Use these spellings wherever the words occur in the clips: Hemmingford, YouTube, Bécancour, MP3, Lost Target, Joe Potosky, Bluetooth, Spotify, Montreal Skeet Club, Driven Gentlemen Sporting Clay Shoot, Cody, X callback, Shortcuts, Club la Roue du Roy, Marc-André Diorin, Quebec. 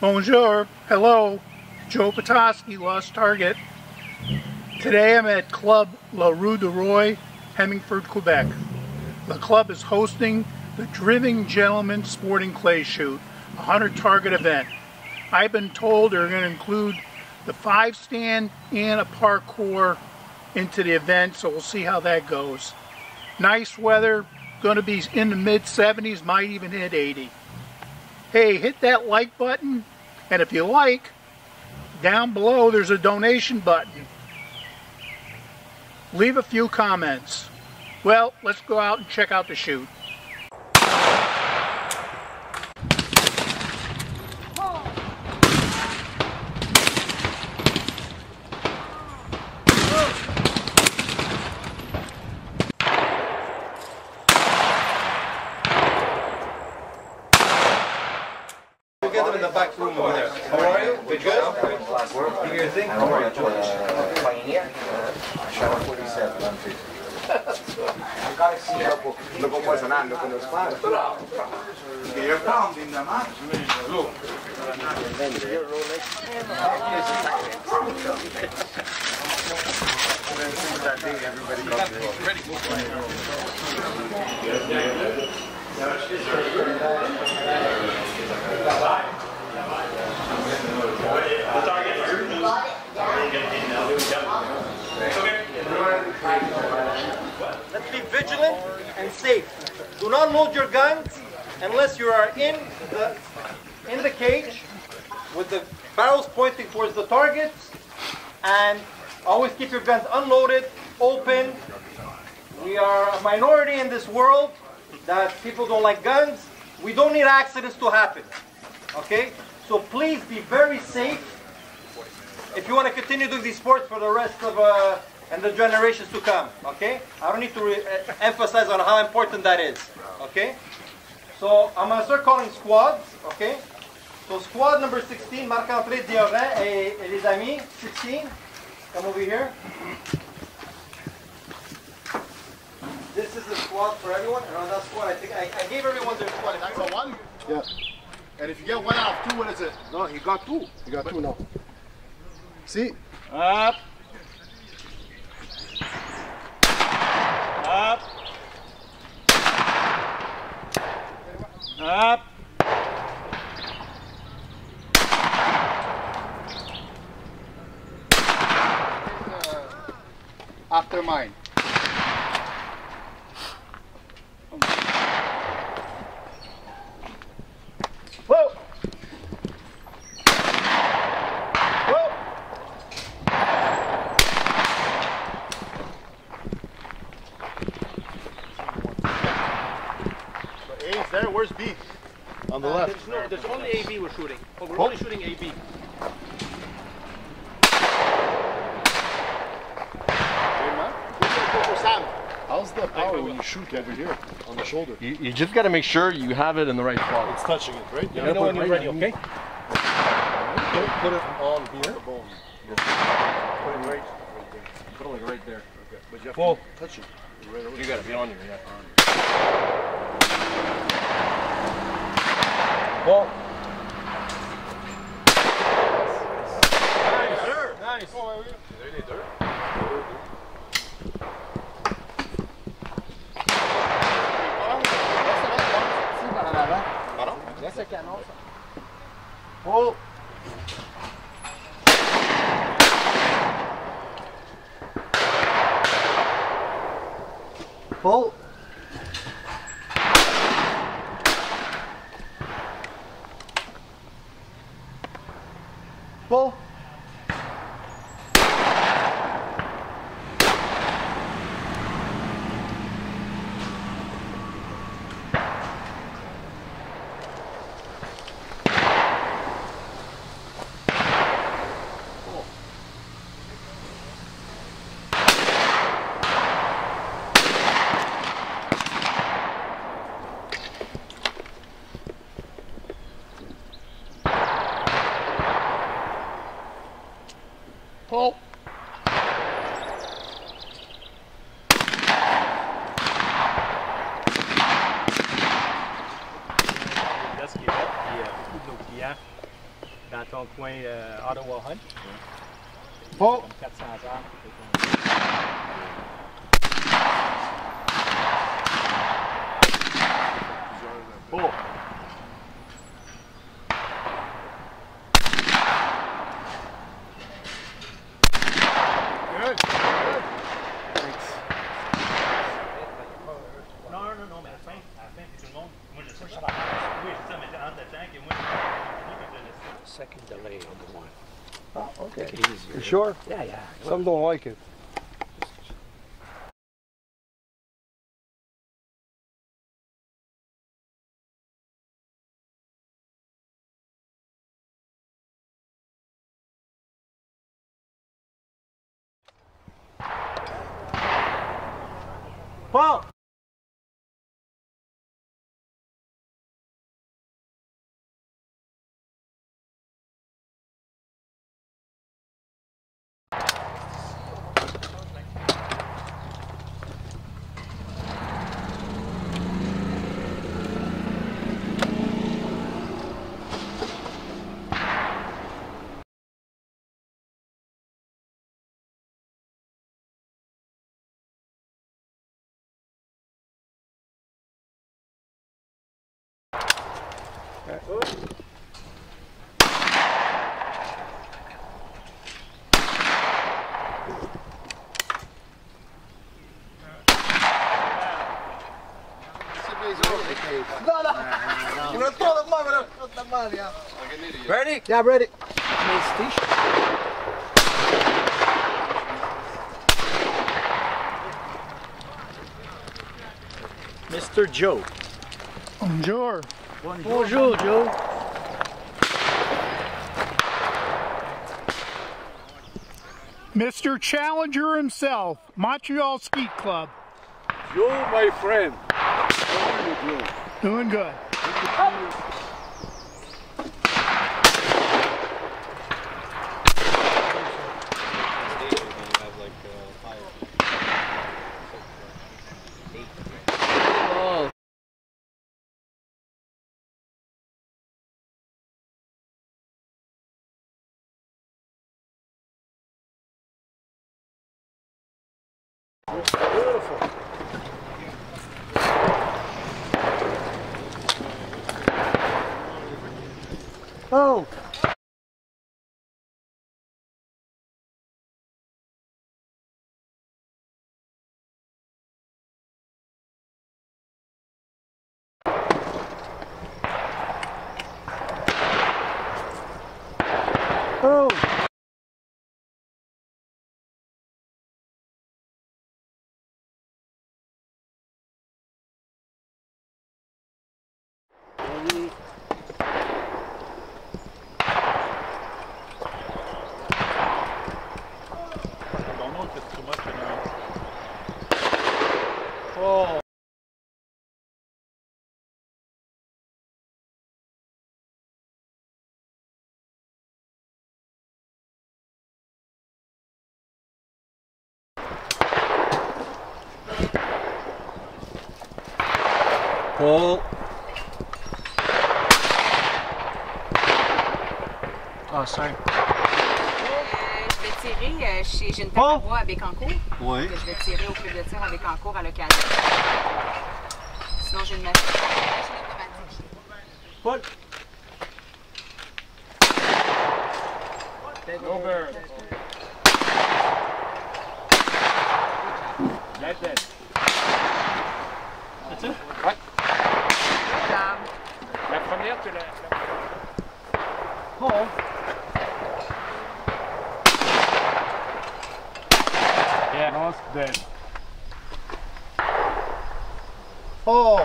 Bonjour, hello, Joe Potosky, Lost Target. Today I'm at Club la Roue du Roy, Hemmingford, Quebec. The club is hosting the Driven Gentlemen Sporting Clay Shoot, a 100-target event. I've been told they're going to include the 5-stand and a parkour into the event, so we'll see how that goes. Nice weather, going to be in the mid-70s, might even hit 80. Hey, hit that like button, and if you like, down below there's a donation button. Leave a few comments. Well, let's go out and check out the shoot. In the back room over there. How are you? We good? You hear anything? How are you? Pioneer? Shower 47. I'm busy. You gotta see how look what's an hand, look at those plans. You're bound in the match. Look. You're rolling. Everybody got ready. The target is going to lose. Let's be vigilant and safe. Do not load your guns unless you are in the cage with the barrels pointing towards the targets. And always keep your guns unloaded, open. We are a minority in this world that people don't like guns. We don't need accidents to happen. Okay? So please be very safe if you want to continue doing these sports for the rest of and the generations to come, okay? I don't need to emphasize on how important that is, okay? So I'm going to start calling squads, okay? So squad number 16, Marc-André Diorin et les amis, 16, come over here. This is the squad for everyone, and on that squad, I think I gave everyone their squad. That's a one? Yeah. And if you get one out of two, what is it? No, he got two. He got two now. See? Up. Up. Up. After mine. Where's B? On the left. There's only AB we're shooting. Oh, we're only shooting AB. How's the power when you shoot over here on the shoulder? You just got to make sure you have it in the right spot. It's touching it, right? You know when you're ready, okay? Don't put it on here. The bone. Put it right there. Put it like right there. Okay. But you have to touch it. You got to be on here. Well, nice, sir. Nice. Oh, there they are. Oh. Oh. Ball. Pull. dans ton coin Ottawa Hunt. Oh! Comme 400 heures. Oh! Sure? Yeah, yeah. Some don't like it. Paul! Ready? Yeah, ready. Mr. Joe. Bonjour. Bonjour, Bonjour Joe. Mr. Challenger himself, Montreal Skeet Club. Joe, my friend. How are you doing? Doing good. Oh! Pull. Ah, sorry. Je vais tirer chez. J'ai une table à bois à Bécancour. Oui. Je vais tirer au club de tir à Bécancour à l'occasion. Sinon, j'ai une machine automatique. Pull. Over. That's it. That's it? Ouais. La première, tu l'as. Oh! Yeah, almost dead. Oh!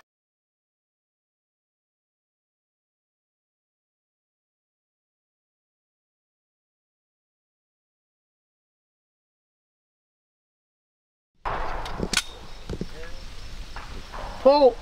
Oh!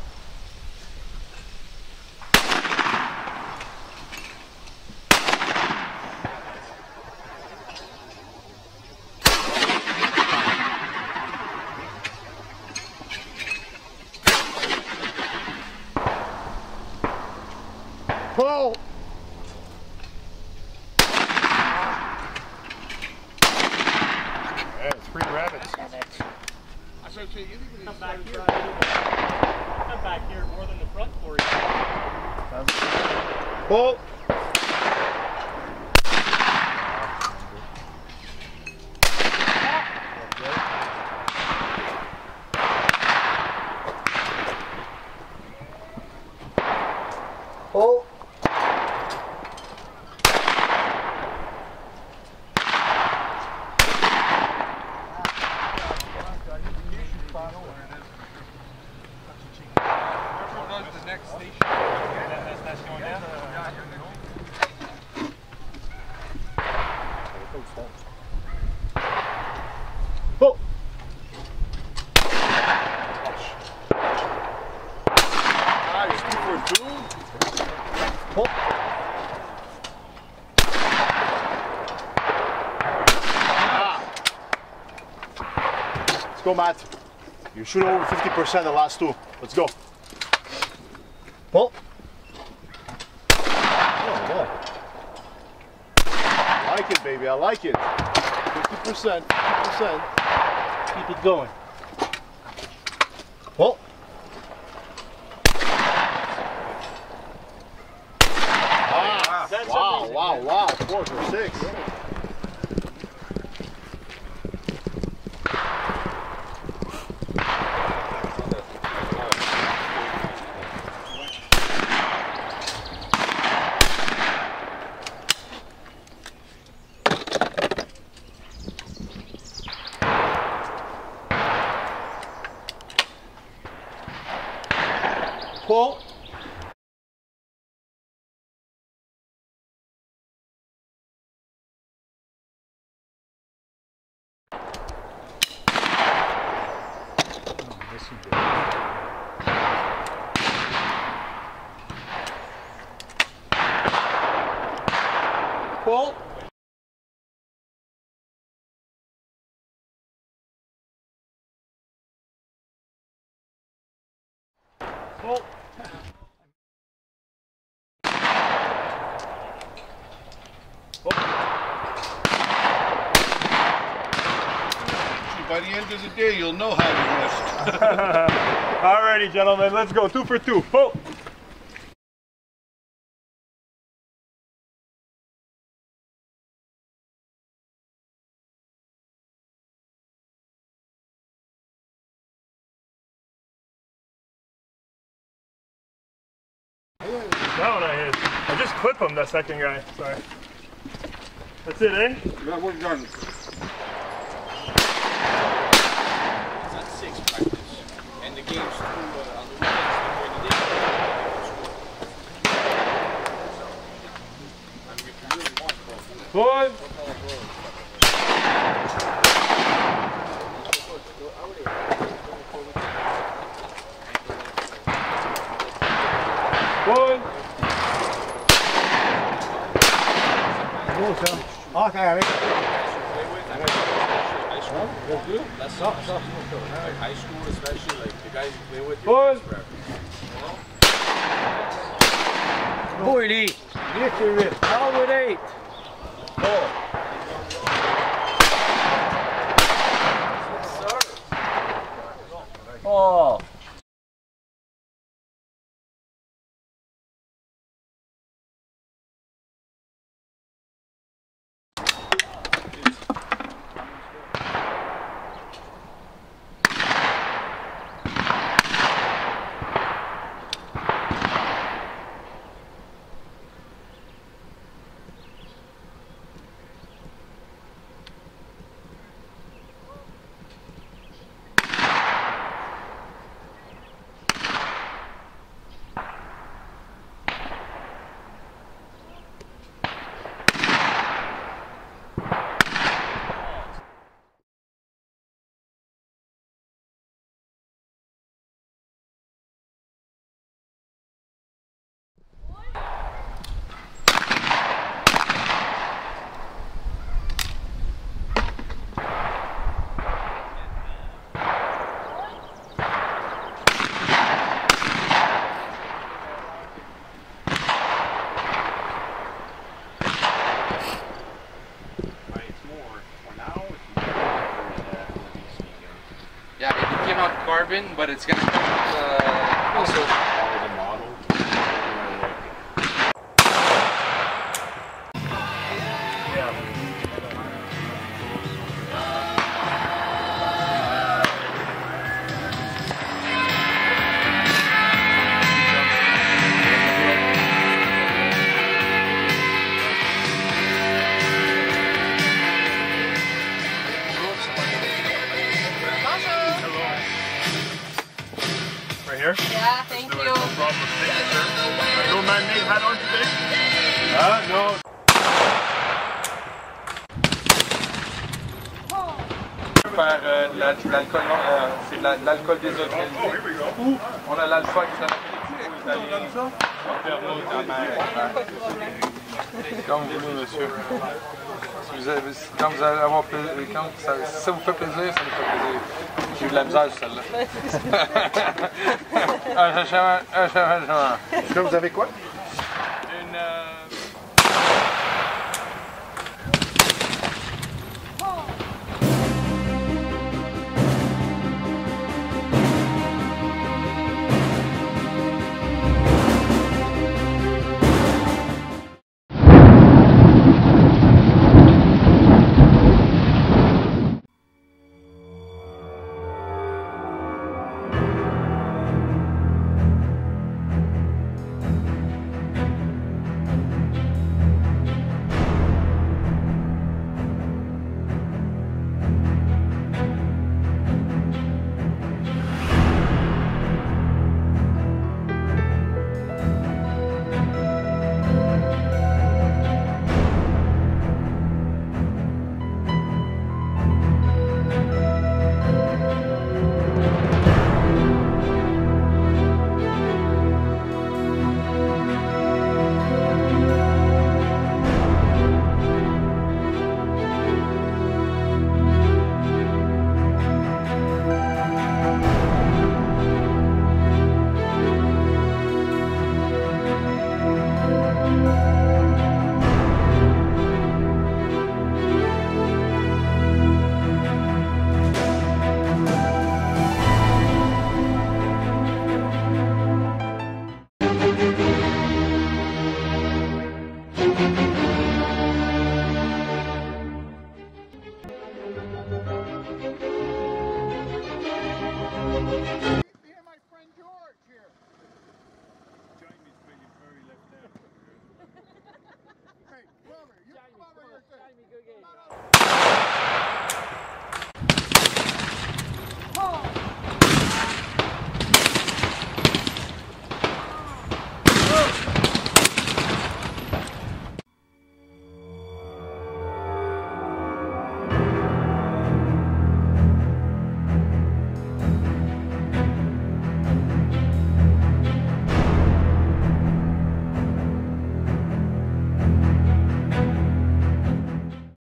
rotate anybody. Come back here more than the front for you. Ball. Go, Matt. You shoot over 50% the last two. Let's go. Pull. Oh, boy. I like it, baby. I like it. 50%. 50%. Keep it going. Pull. Ah, wow, wow, wow. 4 for 6. By the end of the day, you'll know how you missed. Alrighty, gentlemen, let's go. 2 for 2. Pull. That one I hit. I just clip him, that second guy. Sorry. That's it, eh? That one's done. One. That's tough, tough. Like high school, especially, like the guys you play with. Boy, forever. 4 and 8. Get your rip. 12 and 8. Oh. driven, but it's going to come also follow the model. Here? Yeah, thank you. No problem. Thank you, sir. No man-made hat on today? No. Faire de l'alcool, c'est de l'alcool désolé. Ou on a l'alcool qui s'en appelle. Comme vous voulez, monsieur. Quand vous allez avoir plaisir, si ça vous fait plaisir, ça nous fait plaisir. J'ai eu de la misère sur celle-là. Un changement. Là, vous avez quoi?